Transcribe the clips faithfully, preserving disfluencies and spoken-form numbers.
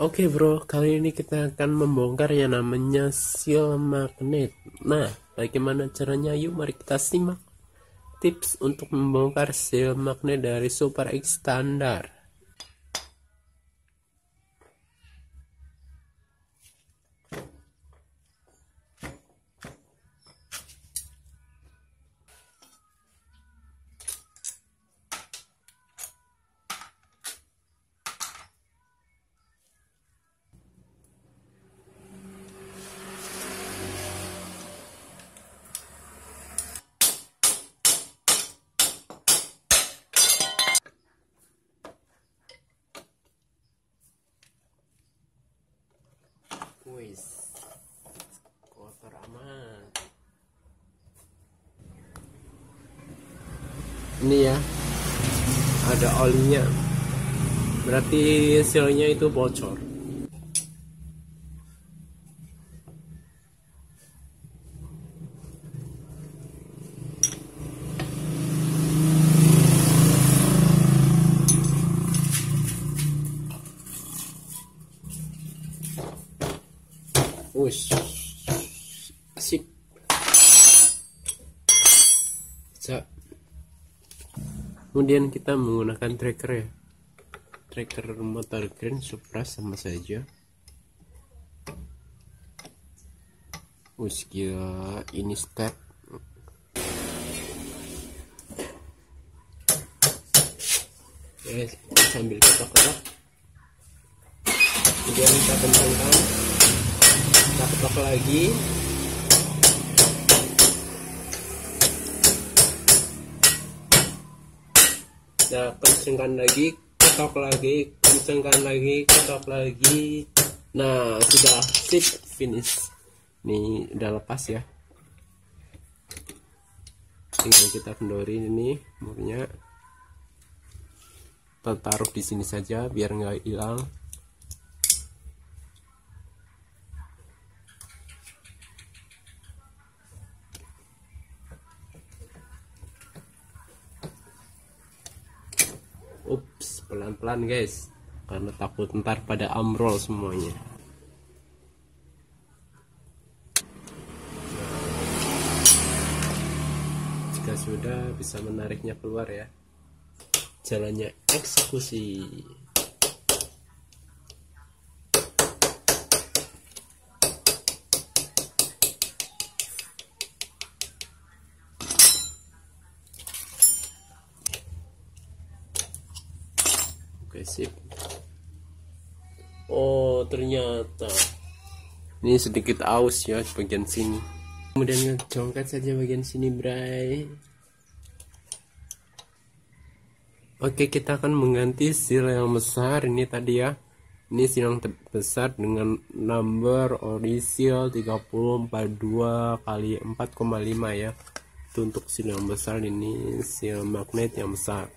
Oke bro, kali ini kita akan membongkar yang namanya seal magnet. Nah, bagaimana caranya? Yuk mari kita simak tips untuk membongkar seal magnet dari Supra X standar. Wis, kotor amat. Ini ya, ada olinya. Berarti sealnya itu bocor. Wush, sip. Bisa. Kemudian kita menggunakan tracker ya. Tracker motor Grand Supra sama saja. Wush, gila, ini step. Oke, sambil ketok-ketok. Kemudian kita kencangkan. Kita ketok lagi. Kita kencengkan lagi, ketok lagi, kencengkan lagi, ketok lagi. Nah, sudah sip, finish. Ini udah lepas ya. Tinggal kita kendori ini murnya. Kita taruh di sini saja biar nggak hilang. Ups, pelan-pelan guys, karena takut ntar pada amrol semuanya. Jika sudah, bisa menariknya keluar ya. Jalannya eksekusi. Oke, sip. Oh, ternyata ini sedikit aus ya bagian sini. Kemudian congkat saja bagian sini, bray. Oke, kita akan mengganti seal yang besar ini tadi ya. Ini seal yang besar dengan number ori seal tiga nol empat dua kali empat koma lima ya. Itu untuk seal yang besar, ini seal magnet yang besar.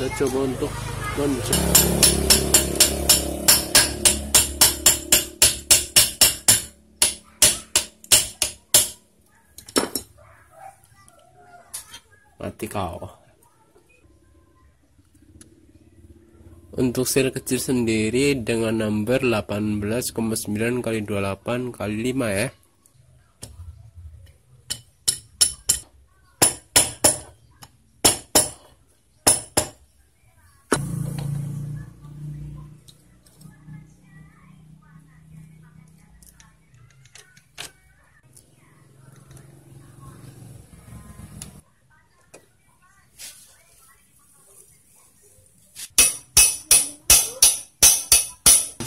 Kita coba untuk loncat. Mati kau. Untuk sel kecil sendiri dengan number delapan belas koma sembilan kali dua puluh delapan kali lima ya.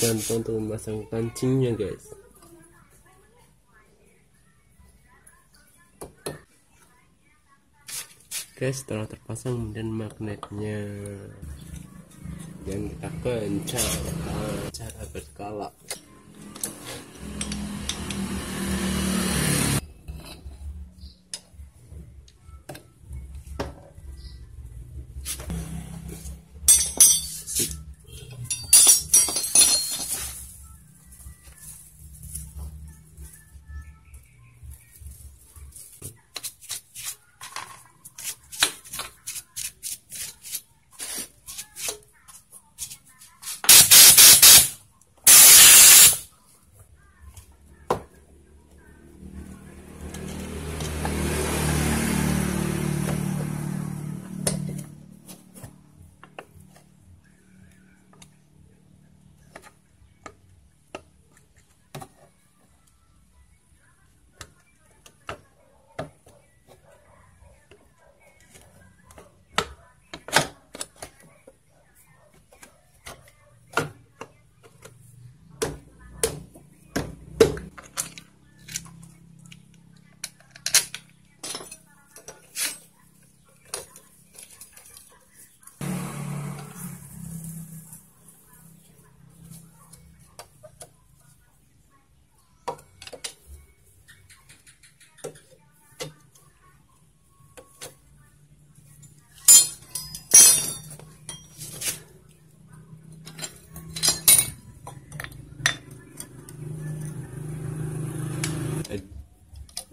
Dan untuk memasang kancingnya guys, oke, setelah terpasang dan magnetnya, dan kita kencang secara berkala.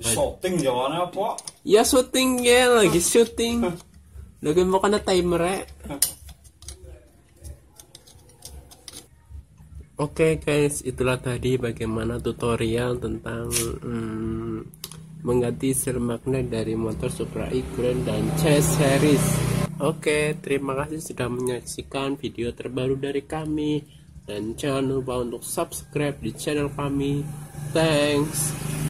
Shooting jawabannya apa? Ya shooting ya, lagi shooting. Lagi mau kena timer ya. Oke okay guys, itulah tadi bagaimana tutorial tentang hmm, mengganti sel magnet dari motor Supra X, Grand dan C Series. Oke, okay, terima kasih sudah menyaksikan video terbaru dari kami. Dan jangan lupa untuk subscribe di channel kami. Thanks.